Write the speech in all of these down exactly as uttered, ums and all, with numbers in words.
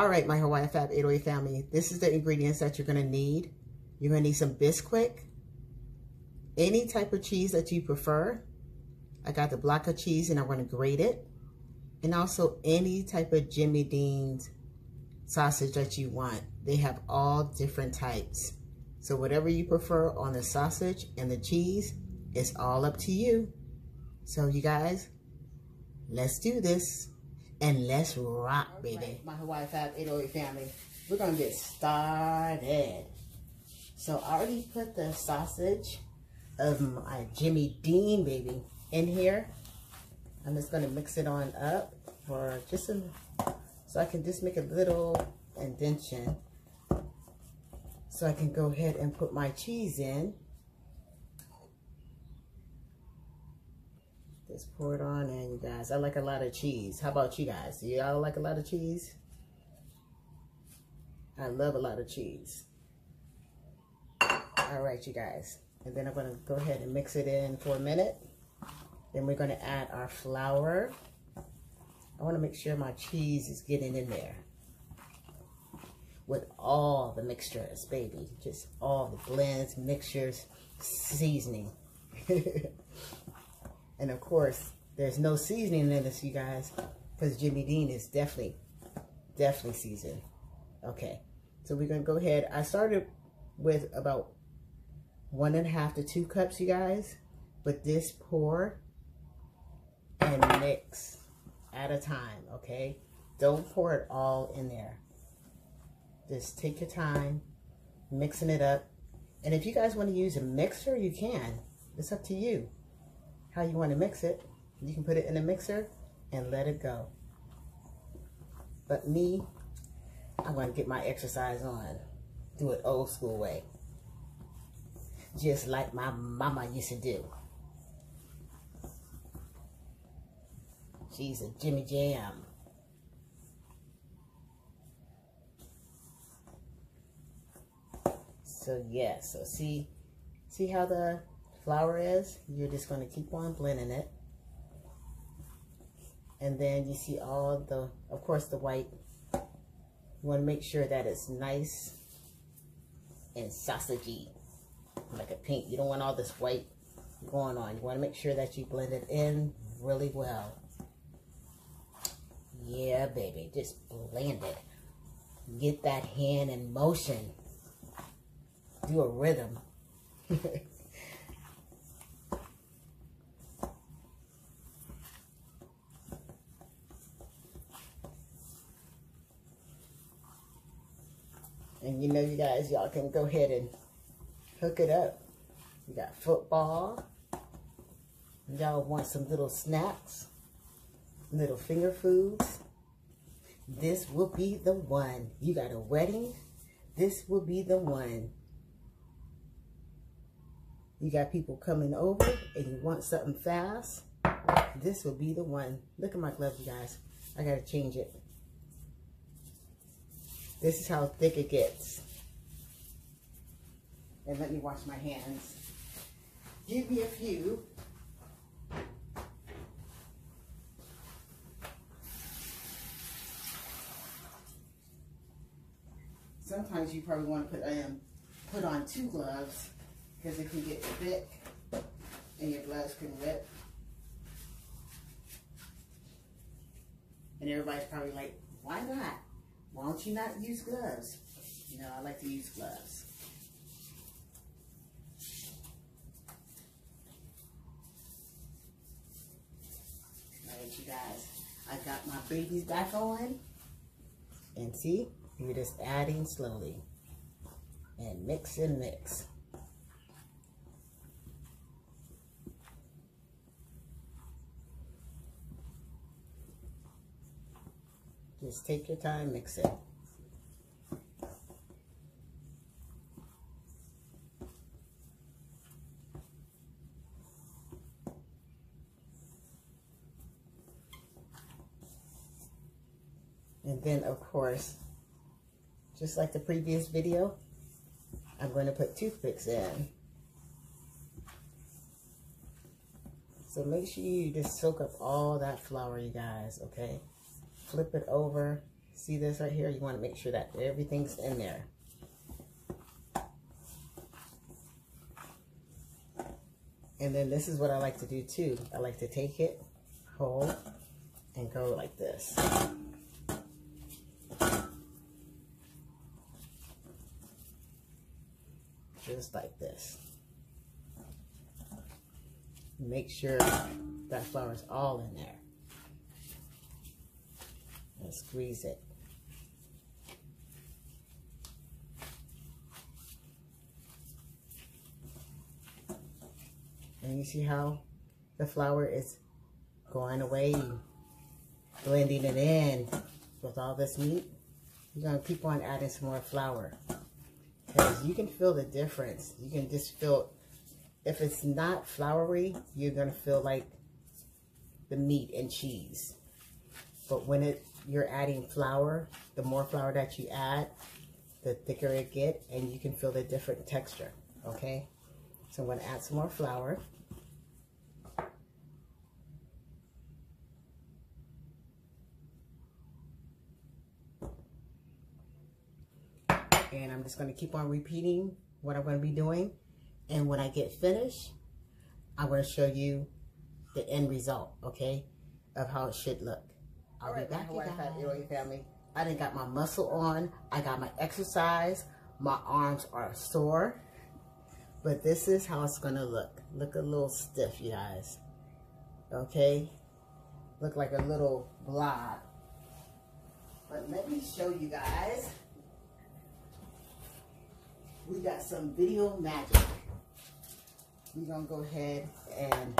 All right, my Hawaii Fab eight oh eight family, this is the ingredients that you're going to need. You're going to need some Bisquick, any type of cheese that you prefer. I got the block of cheese and I'm going to grate it. And also any type of Jimmy Dean's sausage that you want. They have all different types. So whatever you prefer on the sausage and the cheese, it's all up to you. So you guys, let's do this and let's rock, right, baby. My Hawaii Fab eight oh eight family, we're gonna get started. So I already put the sausage of my Jimmy Dean, baby, in here. I'm just gonna mix it on up for just a, so I can just make a little indention. So I can go ahead and put my cheese in. Just pour it on in, you guys. I like a lot of cheese. How about you guys? Y'all like a lot of cheese? I love a lot of cheese. All right, you guys. And then I'm gonna go ahead and mix it in for a minute. Then we're gonna add our flour. I wanna make sure my cheese is getting in there with all the mixtures, baby. Just all the blends, mixtures, seasoning. And of course, there's no seasoning in this, you guys, because Jimmy Dean is definitely, definitely seasoned. Okay, so we're gonna go ahead. I started with about one and a half to two cups, you guys, but this pour and mix at a time, okay? Don't pour it all in there. Just take your time mixing it up. And if you guys want to use a mixer, you can. It's up to you how you want to mix it. You can put it in a mixer and let it go. But me, I want to get my exercise on. Do it old school way. Just like my mama used to do. She's a Jimmy Jam. So yeah, so see, see how the flour is? You're just gonna keep on blending it. And then you see all the, of course, the white. You wanna make sure that it's nice and sausagey, like a pink. You don't want all this white going on. You wanna make sure that you blend it in really well. Yeah, baby, just blend it. Get that hand in motion. Do a rhythm. And you know, you guys, y'all can go ahead and hook it up. You got football. Y'all want some little snacks, little finger foods. This will be the one. You got a wedding. This will be the one. You got people coming over and you want something fast. This will be the one. Look at my glove, you guys. I gotta change it. This is how thick it gets. And let me wash my hands. Give me a few. Sometimes you probably want to put, um, put on two gloves, because it can get thick and your gloves can rip. And everybody's probably like, why not? Why don't you not use gloves? You know, I like to use gloves. All right, you guys, I got my babies back on. And see, you're just adding slowly. And mix and mix. Just take your time, mix it. And then, of course, just like the previous video, I'm going to put toothpicks in. So make sure you just soak up all that flour, you guys, okay? Flip it over, See this right here? You want to make sure that everything's in there. And then this is what I like to do too. I like to take it whole and go like this. Just like this. Make sure that flour is all in there. And squeeze it. And you see how the flour is going away, blending it in with all this meat. You're going to keep on adding some more flour. Because you can feel the difference. You can just feel, if it's not floury, you're going to feel like the meat and cheese. But when it you're adding flour, the more flour that you add, the thicker it gets, and you can feel the different texture, okay? So I'm going to add some more flour. And I'm just going to keep on repeating what I'm going to be doing. And when I get finished, I'm going to show you the end result, okay, of how it should look. I'll be back, Hawaii Five-O family. I done got my muscle on. I got my exercise. My arms are sore. But this is how it's going to look. Look a little stiff, you guys. Okay? Look like a little blob. But let me show you guys. We got some video magic. We're going to go ahead and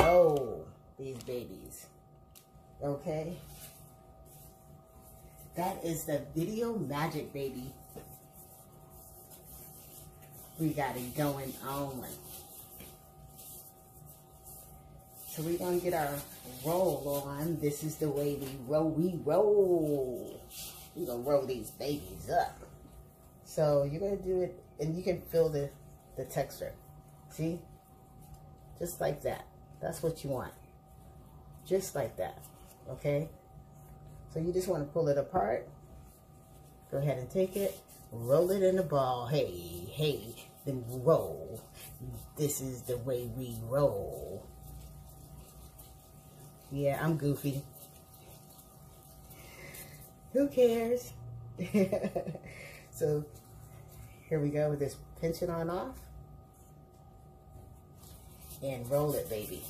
roll these babies. Okay? That is the video magic, baby. We got it going on. So we're going to get our roll on. This is the way we roll. We roll. We're going to roll these babies up. So you're going to do it, and you can feel the, the texture. See? Just like that. That's what you want. Just like that. Okay? So you just want to pull it apart. Go ahead and take it. Roll it in a ball. Hey, hey. Then roll. This is the way we roll. Yeah, I'm goofy. Who cares? So, here we go with this pinch it on off. And roll it, baby.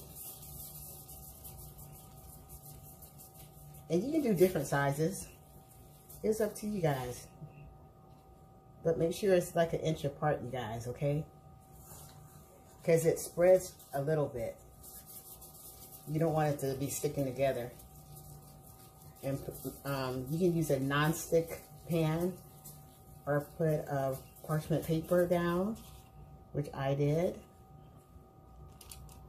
And you can do different sizes. It's up to you guys. But make sure it's like an inch apart, you guys, okay? Because it spreads a little bit. You don't want it to be sticking together. And um, you can use a nonstick pan or put a parchment paper down, which I did.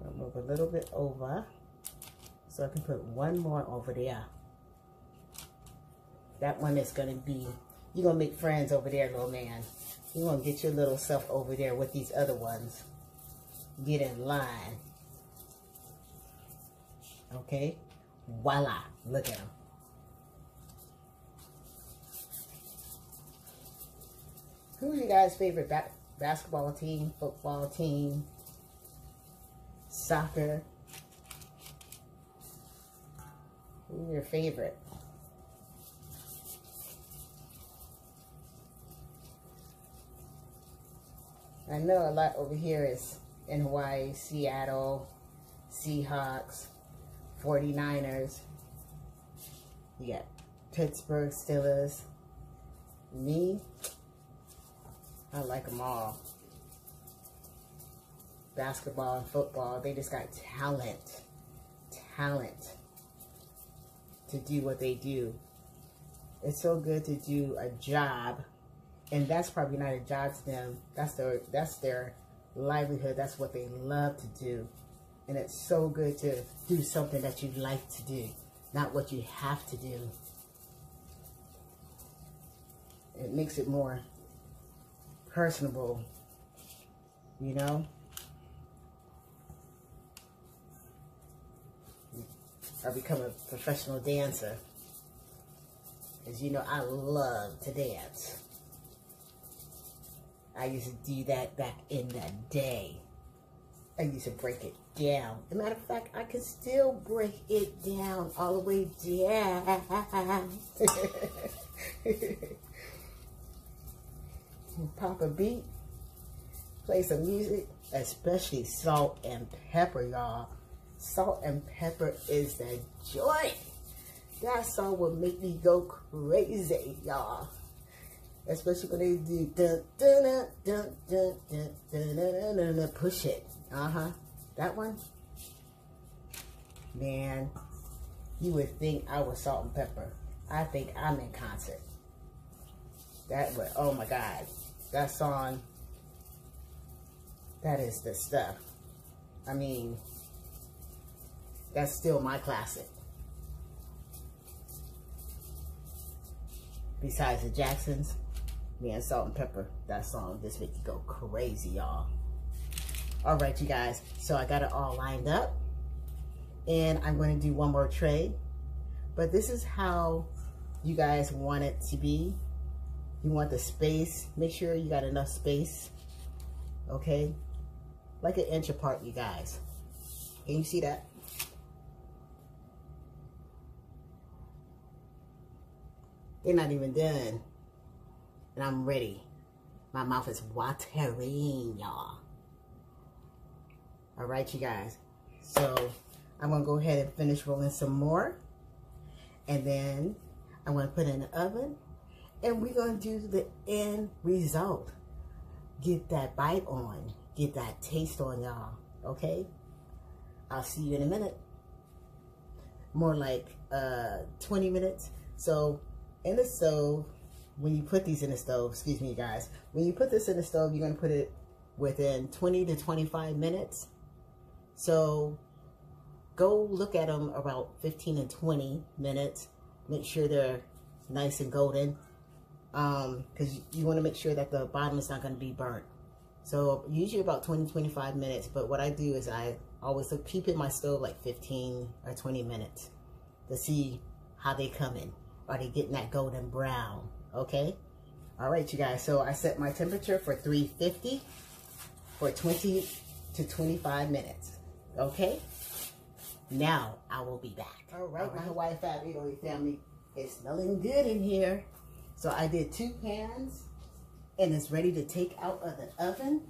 I'll move a little bit over so I can put one more over there. That one is going to be... You're going to make friends over there, little man. You're going to get your little self over there with these other ones. Get in line. Okay? Voila. Look at them. Who's your guys' favorite ba basketball team, football team, soccer? Who's your favorite? I know a lot over here is in Hawaii, Seattle, Seahawks, forty-niners. You got Pittsburgh Steelers. Me, I like them all. Basketball and football, they just got talent. Talent to do what they do. It's so good to do a job. And that's probably not a job to them. That's their, that's their livelihood. That's what they love to do. And it's so good to do something that you like to do, not what you have to do. It makes it more personable, you know? I become a professional dancer. I As you know, I love to dance. I used to do that back in the day. I used to break it down. As a matter of fact, I can still break it down all the way down. Pop a beat, play some music, especially Salt and Pepper, y'all. Salt and Pepper is the joint. That song will make me go crazy, y'all. Especially when they do dun dun dun dun dun dun dun dun dun, push it. Uh-huh. That one. Man, you would think I was Salt and Pepper. I think I'm in concert. That would, oh my God. That song, that is the stuff. I mean, that's still my classic. Besides the Jacksons, me and Salt and Pepper, that song just make you go crazy, y'all. All right, you guys, so I got it all lined up, and I'm going to do one more tray, but this is how you guys want it to be. You want the space, make sure you got enough space, okay? Like an inch apart, you guys. Can you see that? They're not even done, and I'm ready. My mouth is watering, y'all. All right, you guys, so I'm gonna go ahead and finish rolling some more, and then I'm gonna put it in the oven, and we're gonna do the end result. Get that bite on, get that taste on, y'all, okay? I'll see you in a minute. More like uh, twenty minutes. So in the stove, when you put these in the stove, excuse me, you guys, when you put this in the stove, you're gonna put it within twenty to twenty-five minutes. So go look at them about fifteen and twenty minutes. Make sure they're nice and golden, um, because you want to make sure that the bottom is not going to be burnt. So usually about twenty, twenty-five minutes. But what I do is I always keep it in my stove like fifteen or twenty minutes to see how they come in. Are they getting that golden brown? Okay. All right, you guys. So I set my temperature for three fifty for twenty to twenty-five minutes. Okay, now I will be back. All right, all right. My Hawaii Fab eight oh eight family, it's smelling good in here. So I did two pans, and it's ready to take out of the oven.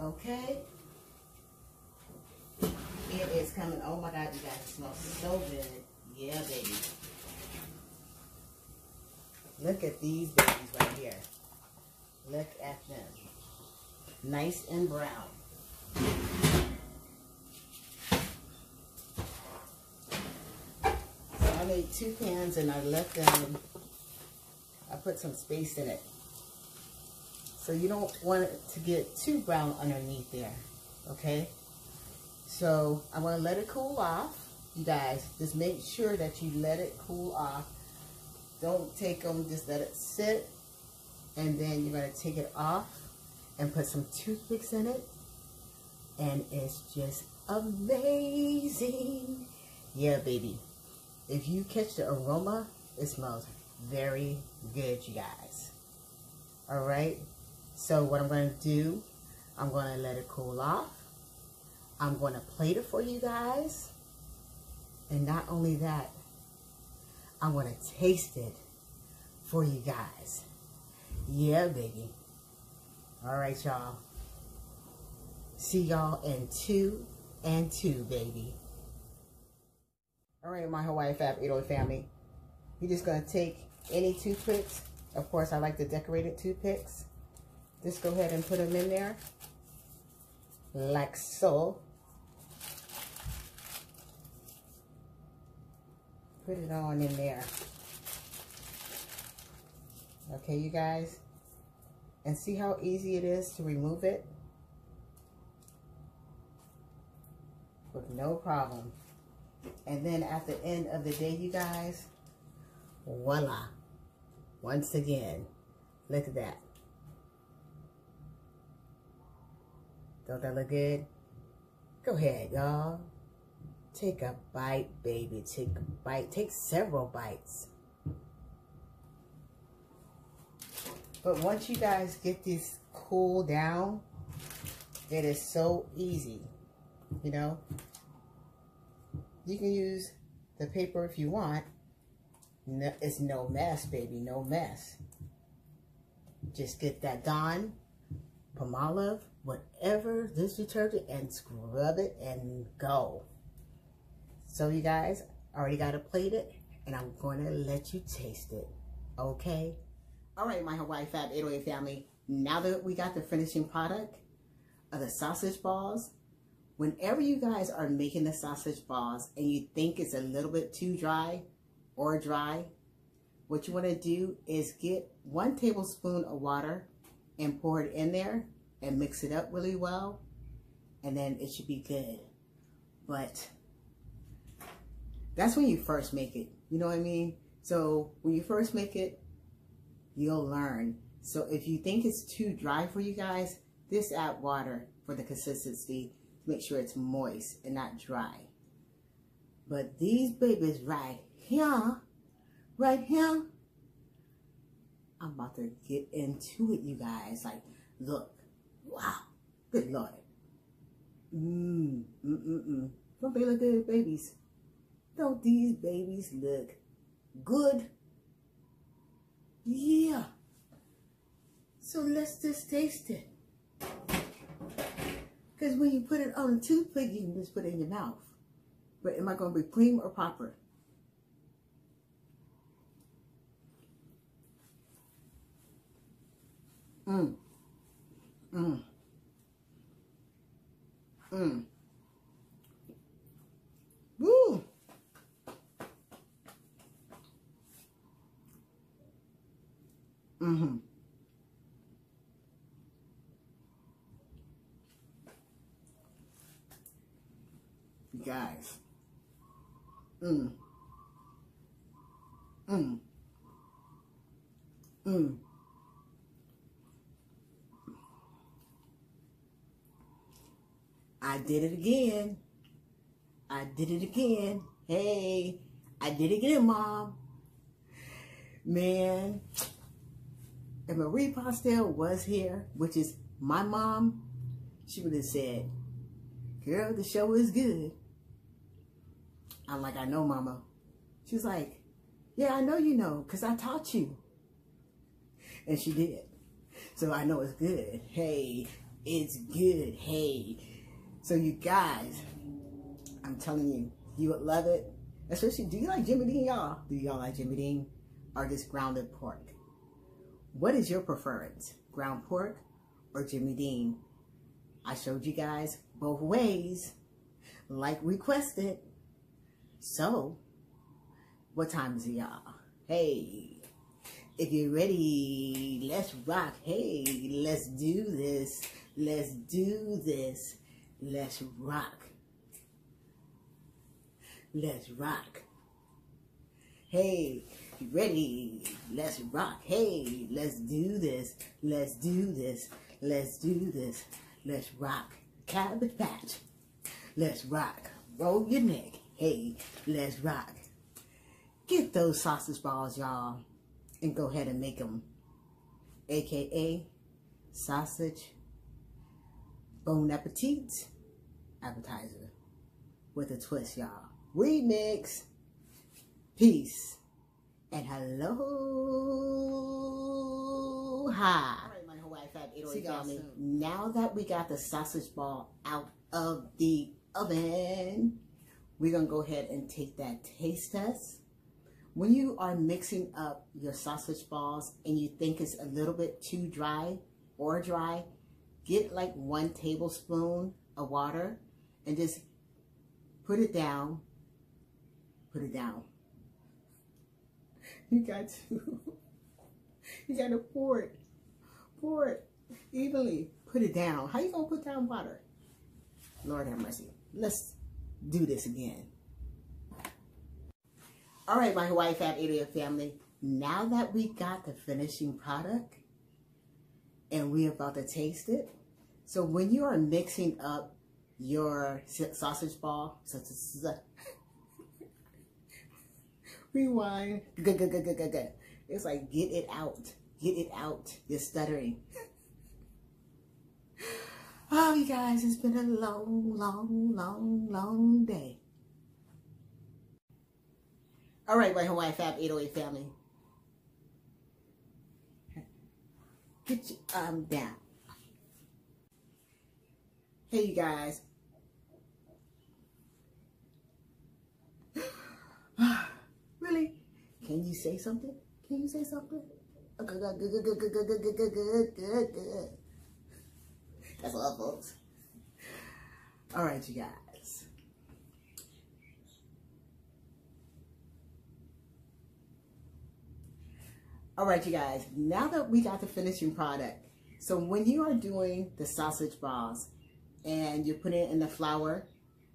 Okay, it is coming. Oh my God, you guys, it smells so good. Yeah, baby. Look at these babies right here. Look at them. Nice and brown. I made two pans and I left them, I put some space in it. So you don't want it to get too brown underneath there, okay? So I want to let it cool off. You guys, just make sure that you let it cool off. Don't take them, just let it sit. And then you're going to take it off and put some toothpicks in it. And it's just amazing. Yeah, baby. If you catch the aroma, it smells very good, you guys. Alright, so what I'm going to do, I'm going to let it cool off. I'm going to plate it for you guys. And not only that, I'm going to taste it for you guys. Yeah, baby. Alright, y'all. See y'all in two and two, baby. All right, my Hawaii Fab eight oh eight family. You're just going to take any toothpicks. Of course, I like the decorated toothpicks. Just go ahead and put them in there. Like so. Put it on in there. Okay, you guys. And see how easy it is to remove it? With no problem. And then at the end of the day, you guys, voila. Once again, look at that. Don't that look good? Go ahead, y'all. Take a bite, baby. Take a bite. Take several bites. But once you guys get this cooled down, it is so easy, you know. You can use the paper if you want. No, it's no mess, baby, no mess. Just get that Dawn, Palmolive, whatever, this detergent, and scrub it and go. So you guys, I already got it plated, and I'm going to let you taste it, okay? All right, my Hawaii Fab eight oh eight family, now that we got the finishing product of the sausage balls, whenever you guys are making the sausage balls and you think it's a little bit too dry or dry, what you want to do is get one tablespoon of water and pour it in there and mix it up really well, and then it should be good. But that's when you first make it, you know what I mean? So when you first make it, you'll learn. So if you think it's too dry for you guys, just add water for the consistency. Make sure it's moist and not dry. But these babies right here, right here, I'm about to get into it, you guys. Like, look, wow, good Lord. Mmm, mm, mm, mm. Don't they look good, babies? Don't these babies look good? Yeah. So let's just taste it. Because when you put it on a toothpick, you can just put it in your mouth. But am I going to be cream or popper? Mmm. Mmm. Mmm. Woo! Mm-hmm. Guys. Mmm. Mmm. Mmm. I did it again. I did it again. Hey, I did it again, Mom. Man. If Marie Postel was here, which is my mom, she would have said, girl, the show is good. I'm like, I know, Mama. She's like, yeah, I know you know, because I taught you. And she did. So I know it's good. Hey, it's good. Hey. So you guys, I'm telling you, you would love it. Especially, do you like Jimmy Dean, y'all? Do y'all like Jimmy Dean? Or just grounded pork? What is your preference? Ground pork or Jimmy Dean? I showed you guys both ways, like requested. So, what time is it, y'all? Hey, if you're ready, let's rock. Hey, let's do this. Let's do this. Let's rock. Let's rock. Hey, you ready? Let's rock. Hey, let's do this. Let's do this. Let's do this. Let's rock. Cabbage patch. Let's rock. Roll your neck. Hey, let's rock. Get those sausage balls, y'all, and go ahead and make them. A K A sausage bon appetit appetizer with a twist, y'all. Remix. Peace. And hello. Hi. All right, my Hawaii Fab eight oh eight family. Now that we got the sausage ball out of the oven, we're going to go ahead and take that taste test. When you are mixing up your sausage balls and you think it's a little bit too dry or dry, get like one tablespoon of water and just put it down. Put it down. You got to, you got to pour it, pour it evenly. Put it down. How you going to put down water? Lord have mercy. Let's do this again. All right, my Hawaii Fab eight oh eight family. Now that we got the finishing product and we're about to taste it. So when you are mixing up your sausage ball, rewind. It's like, get it out. Get it out. You're stuttering. Oh, you guys, it's been a long, long, long, long day. All right, my Hawaii Fab eight oh eight family. Get your arm down. Hey, you guys. Really? Can you say something? Can you say something? Good, good, good, good, good, good, good, good, good, good. That's all, folks. All right, you guys. All right, you guys. Now that we got the finishing product, so when you are doing the sausage balls and you put it in the flour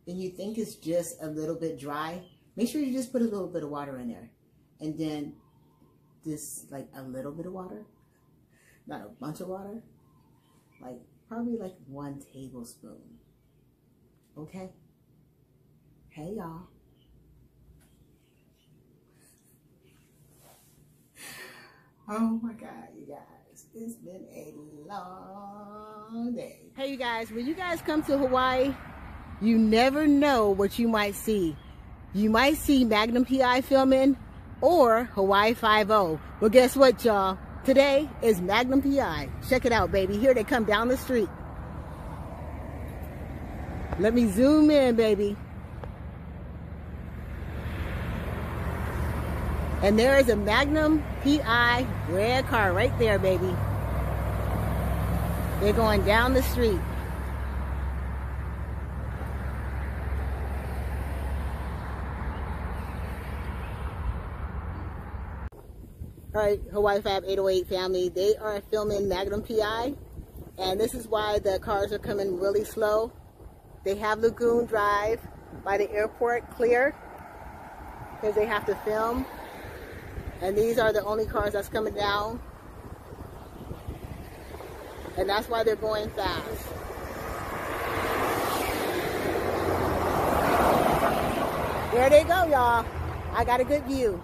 and you think it's just a little bit dry, make sure you just put a little bit of water in there. And then this, like a little bit of water, not a bunch of water, like probably like one tablespoon. Okay? Hey, y'all. Oh my God, you guys, it's been a long day. Hey, you guys, when you guys come to Hawaii, you never know what you might see. You might see Magnum P I filming or Hawaii Five-O. Well, guess what, y'all? Today is Magnum P I. Check it out, baby. Here they come down the street. Let me zoom in, baby. And there is a Magnum P I red car right there, baby. They're going down the street. All right, Hawaii Fab eight oh eight family, they are filming Magnum P I, and this is why the cars are coming really slow. They have Lagoon Drive by the airport clear because they have to film, and these are the only cars that's coming down, and that's why they're going fast. There they go, y'all. I got a good view.